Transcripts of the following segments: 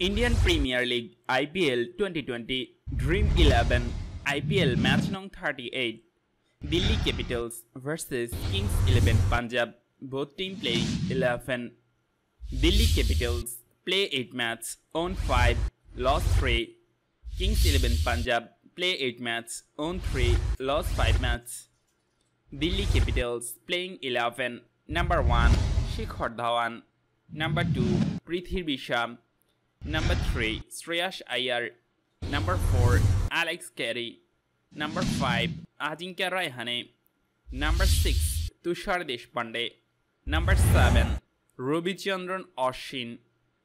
Indian Premier League IPL 2020 Dream 11 IPL match nong 38. Delhi Capitals vs Kings XI Punjab, both team playing 11. Delhi Capitals play 8 matches, own 5, lost 3. Kings XI Punjab play 8 matches, own 3, lost 5 matches. Delhi Capitals playing 11. Number 1, Shikhar Dhawan. Number 2, Prithvi Shaw. Number 3, Shreyas Iyer. Number 4, Alex Carey. Number 5, Ajinkya Rahane. Number 6, Tushar Deshpande. Number 7, Ravichandran Ashwin.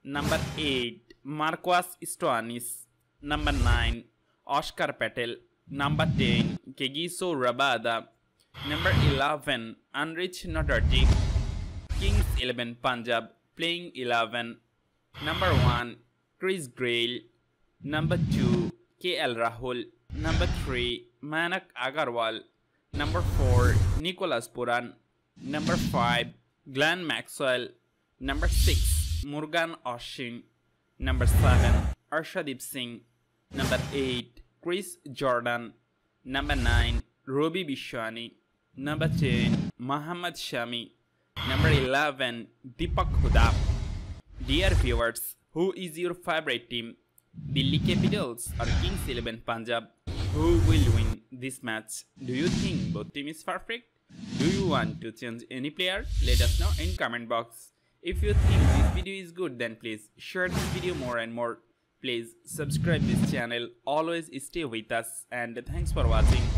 Number 8, Marcus Stoinis. Number 9, Axar Patel. Number 10, Kegiso Rabada. Number 11, Anrich Nortje. Kings XI Punjab playing 11. Number 1, Chris Gayle. Number 2, KL Rahul. Number 3, Manak Agarwal. Number 4, Nicholas Pooran. Number 5, Glenn Maxwell. Number 6, Murgan Ashwin. Number 7, Arshdeep Singh. Number 8, Chris Jordan. Number 9, Ravi Bishnoi. Number 10, Mohammad Shami. Number 11, Deepak Hooda. Dear viewers, who is your favorite team? Delhi Capitals or Kings XI Punjab? Who will win this match? Do you think both teams is perfect? Do you want to change any player? Let us know in comment box. If you think this video is good, then please share this video more and more. Please subscribe this channel. Always stay with us and thanks for watching.